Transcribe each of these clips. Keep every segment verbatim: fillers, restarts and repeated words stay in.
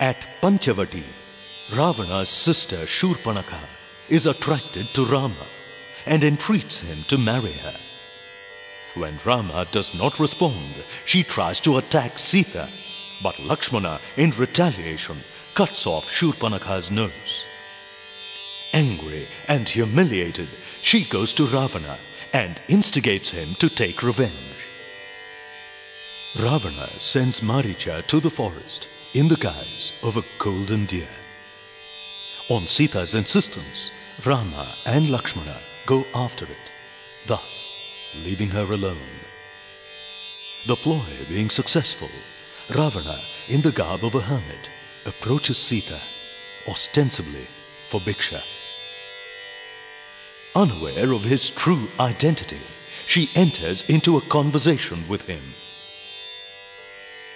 At Panchavati, Ravana's sister Shurpanakha is attracted to Rama and entreats him to marry her. When Rama does not respond, she tries to attack Sita, but Lakshmana, in retaliation, cuts off Shurpanakha's nose. Angry and humiliated, she goes to Ravana and instigates him to take revenge. Ravana sends Maricha to the forest in the guise of a golden deer. On Sita's insistence, Rama and Lakshmana go after it, thus leaving her alone. The ploy being successful, Ravana, in the garb of a hermit, approaches Sita, ostensibly for Bhiksha. Unaware of his true identity, she enters into a conversation with him.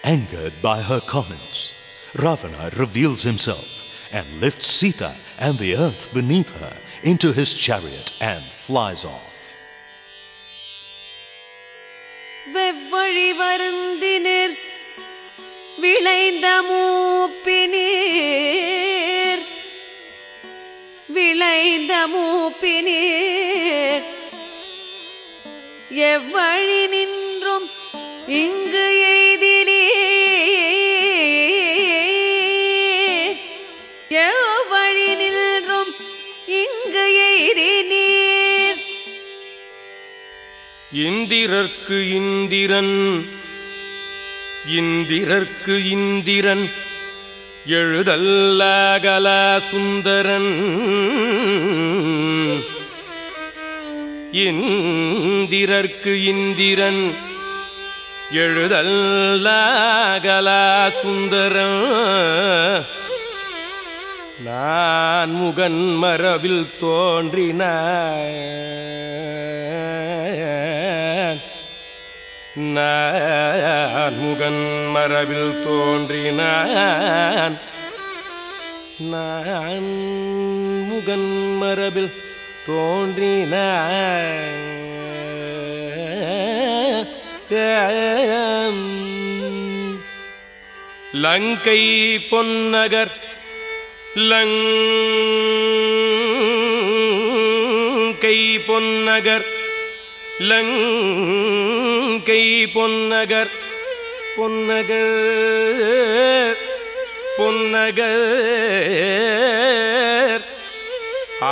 Angered by her comments, Ravana reveals himself and lifts Sita and the earth beneath her into his chariot and flies off. இந்திரர்க்கு Indiran இந்திரர்க்கு Indiran எழுதல்லகல Sundaran இந்திரர்க்கு Indiran எழுதல்லகல Sundaran நான் முகன் மரபில் தோன்றினாய் நான் முகன் மரபில் தோன்றினான் நான் முகன் மரபில் தோன்றினான் லங்கை பொன்னகர் லங்கை பொன்னகர் லங்கை பொன்னகர் பொன்னகர் பொன்னகர்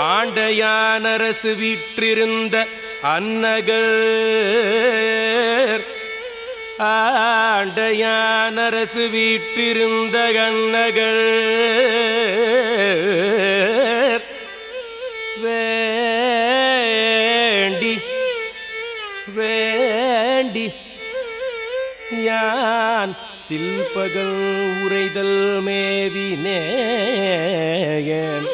ஆண்டையானரசு வீற்றிருந்த அன்னகர் ஆண்டையானரசு வீற்றிருந்த அன்னகர் வேண்டி வேண்டி யான் சில்பகல் உரைதல் மேவினேன்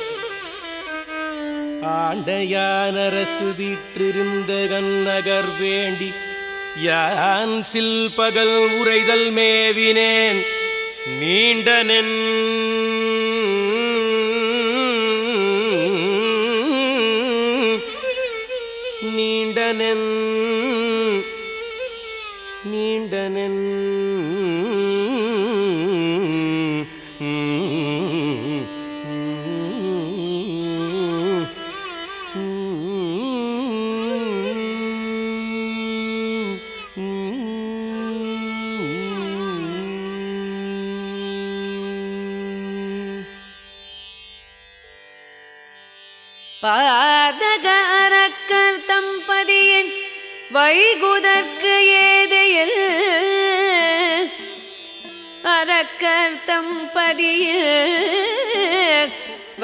ஆண்டையானரசு வீற்றிருந்த கண்ணகர் வேண்டி யான் சில்பகல் உரைதல் மேவினேன் நீண்டனென் நீண்டனென் நீண்டனன் பாதக அரக்கர் தம்பதியின் வைகுதற்கு ஏதையில் அரக்கர் தம்பதியில்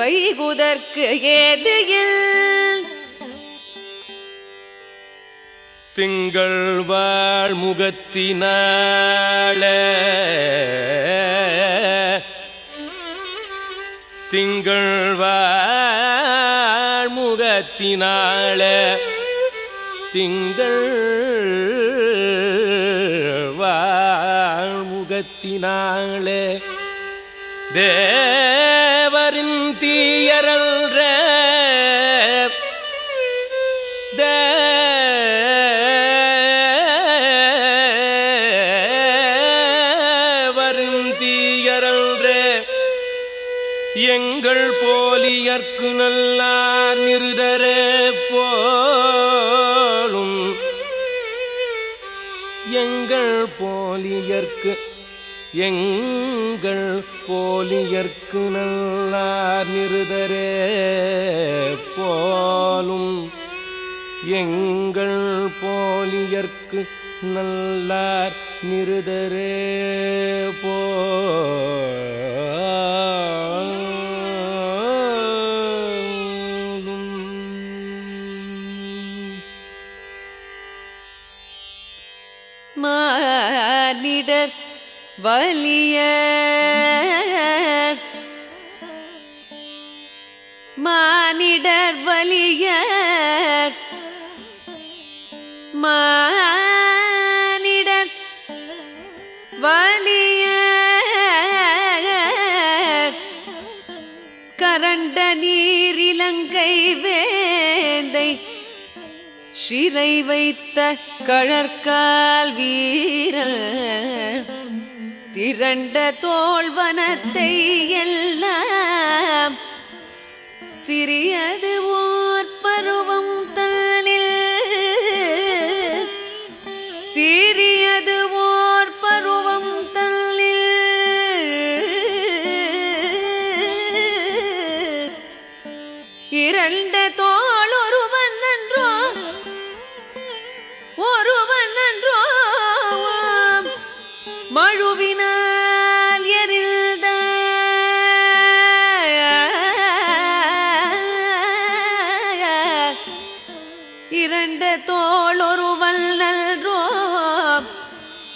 வைகுதற்கு ஏதையில் திங்கள் வாழ்முகத்தினால திங்கள் வாழ்முகத்தினால திங்கள் வாழ்முகத்தினாளே தேவரின் தீயரல்ற தேவரின் தீயரல்ற எங்கள் போலியற்கு நல்லார் நிருதரே போலும் எங்கள் போலியற்கு எங்கள் போலியற்கு நல்லார் நிருதரே போலும் எங்கள் போலியற்கு நல்லார் நிருதரே போலும். மானிடர் வலியர் மானிடர் வலியர் மானிடர் வலியர் கரண்ட நீர் இலங்கை வேந்தை சிறை வைத்த கழற்கால் வீரர் திரண்ட தோல்வனத்தை எல்லாம் சிறியது ஓர் பருவம் தள்ளில் சிறியது ஓர் பருவம் தள்ளில் இரண்ட தோல் ஒருவன் நன்றோ ஒருவன் நன்றோ மழுவினால் எரிந்த இரண்டு தோல் ஒருவல் நல்றோ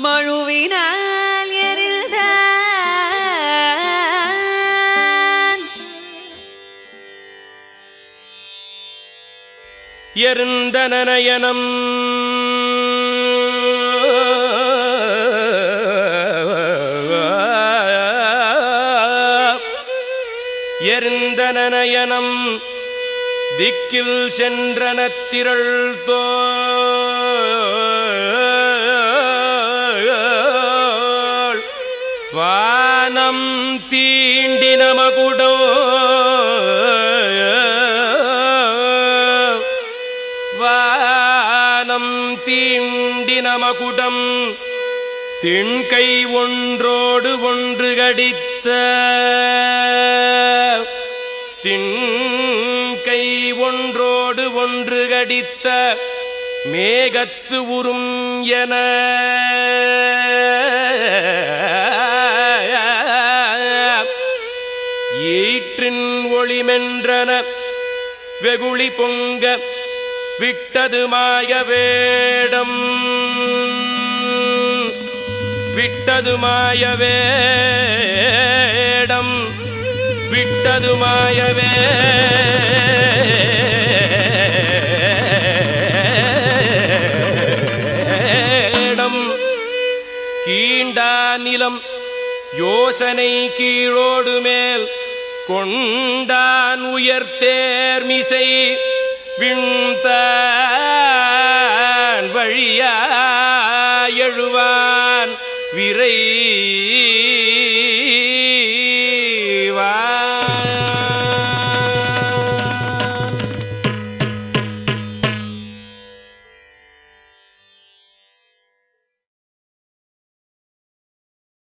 மழுவினால் எரிந்த எருந்த நனயனம் நயனம் திக்கில் சென்றன திரள் தோள் வானம் தீண்டி நமகுடோ வானம் தீண்டி நமகுடம் திண்கை ஒன்றோடு ஒன்று கடித்த திண்கை ஒன்றோடு ஒன்று கடித்த மேகத்து உறும் என ஈற்றின் ஒளிமென்றன வெகுளி பொங்க விட்டது மாய வேடம் விட்டது மாய வேடம் விட்டது மாய வேடம் கீண்டா நிலம் யோசனை கீழோடு மேல் கொண்டான் உயர்த்தேர்மிசை விண்தான் வழியா எழுவான் விரை